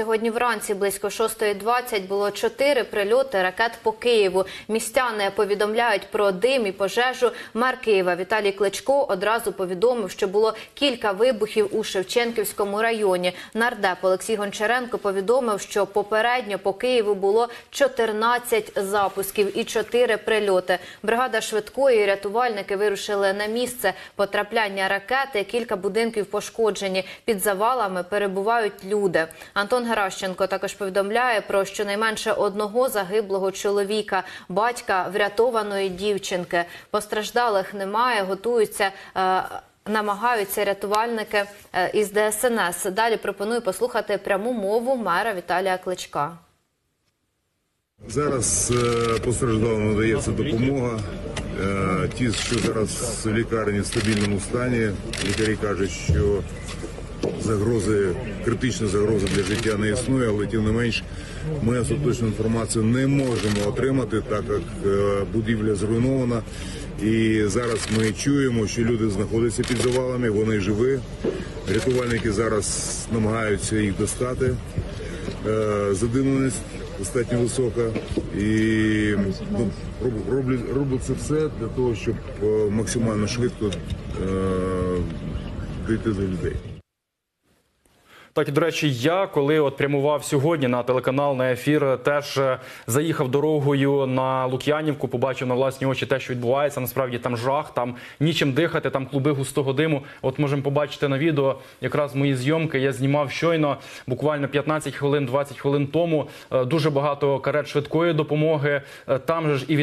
Сьогодні вранці близько 6:20 було 4 прильоти ракет по Києву. Містяни повідомляють про дим і пожежу. Мер Києва Віталій Кличко одразу повідомив, що було кілька вибухів у Шевченківському районі. Нардеп Олексій Гончаренко повідомив, що попередньо по Києву було 14 запусків і 4 прильоти. Бригада швидкої і рятувальники вирушили на місце потрапляння ракети, кілька будинків пошкоджені. Під завалами перебувають люди. Антон Геращенко також повідомляє про щонайменше одного загиблого чоловіка, батька врятованої дівчинки. Постраждалих немає, намагаються рятувальники із ДСНС. Далі пропоную послухати пряму мову мера Віталія Кличка. Зараз постраждалим надається допомога. Ті, що зараз в лікарні в стабільному стані, лікарі кажуть, що критична загроза для життя не існує, але тим не менш ми остаточну інформацію не можемо отримати, так як будівля зруйнована. І зараз ми чуємо, що люди знаходяться під завалами, вони живі. Рятувальники зараз намагаються їх достати. Задимленість достатньо висока. І робиться все для того, щоб максимально швидко дійти до людей. Так, і, до речі, я, коли прямував сьогодні на телеканал, на ефір, теж заїхав дорогою на Лук'янівку, побачив на власні очі те, що відбувається. Насправді там жах, там нічим дихати, там клуби густого диму. От можемо побачити на відео, якраз мої зйомки я знімав щойно, буквально 15 хвилин, 20 хвилин тому. Дуже багато карет швидкої допомоги. Там же ж і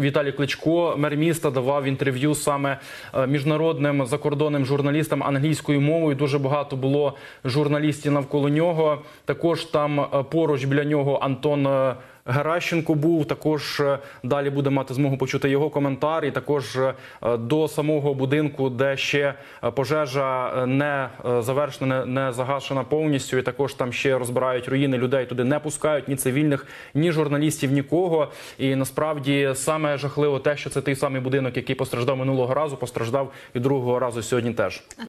Віталій Кличко, мер міста, давав інтерв'ю саме міжнародним закордонним журналістам англійською мовою. Дуже багато було журналістів навколо нього. Також там поруч біля нього Антон Геращенко був. Також далі буде мати змогу почути його коментар. І також до самого будинку, де ще пожежа не завершена, не загашена повністю. І також там ще розбирають руїни, людей туди не пускають, ні цивільних, ні журналістів, нікого. І насправді саме жахливо те, що це той самий будинок, який постраждав минулого разу, постраждав і другого разу сьогодні теж.